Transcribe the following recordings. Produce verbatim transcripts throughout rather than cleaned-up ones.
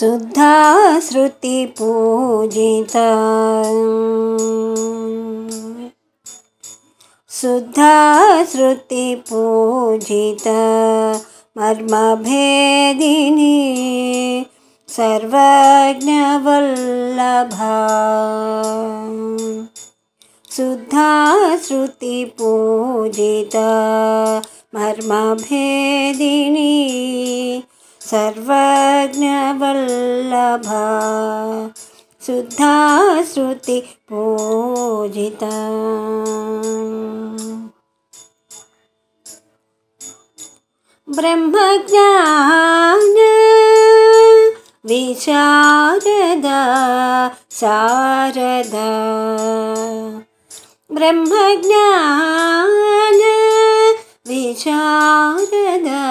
Shuddha Shruti Pujita, Shuddha Shruti Pujita, Marma Bhedini, Sarvajna Vallabha. Shuddha Shruti Pujita, Marma Bhedini, Sarvajna Vallabha. Shuddha Shruti Pujita. Brahmajnana Visharada Sharada. Brahmajnana Visharada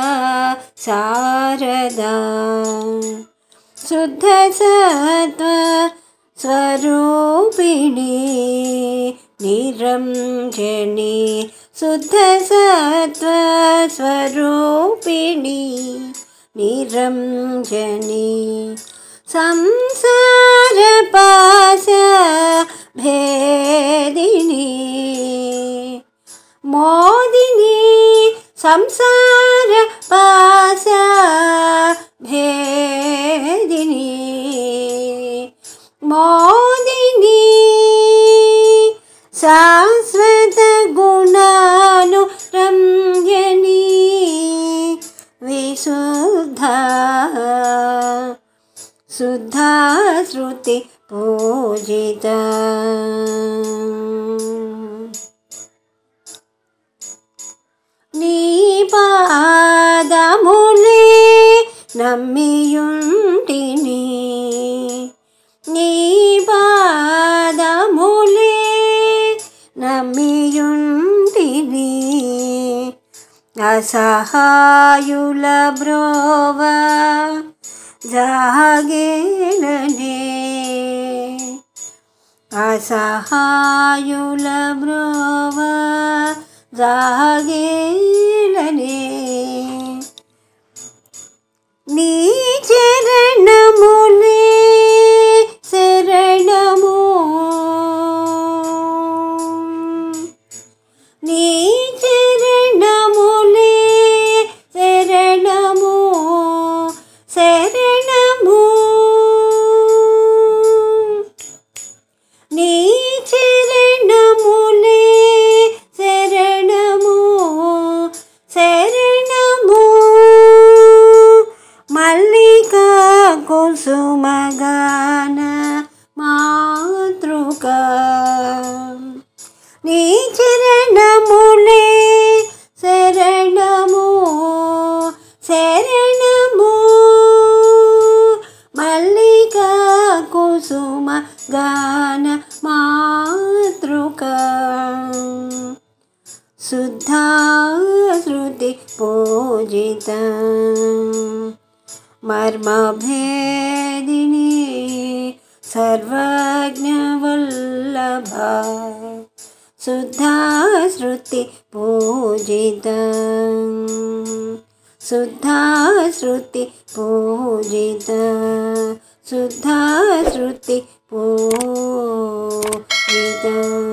Sarada. Shuddha Sattva Swaroopini Niranjani. Shuddha Sattva Swaroopini Niranjani. Samsara Pasha Bhedini Modini. Samsara Pasha Bhedini Modini. Sasvata Gunanu Ranjani Visuddha. Shuddha Shruti Pujita. Nipadamule nammiyuntini. Nipadamule nammiyuntini. Asahayula brova jagelane. Asahayula brova Jagelane. Ni charanamule saranamu. Ni charanamule saranamu saranamu. Ni charanamule Saranamu, Saranamu. Mallika kusuma gana matruka. Ni charanamule saranamu, saranamu. Mallika kusuma gana matruka. Shuddha Shruti Pujita, Marma Bhedini, Sarvajna Vallabha. Shuddha Shruti Pujita, Shuddha Shruti Pujita, Shuddha Shruti Pujita.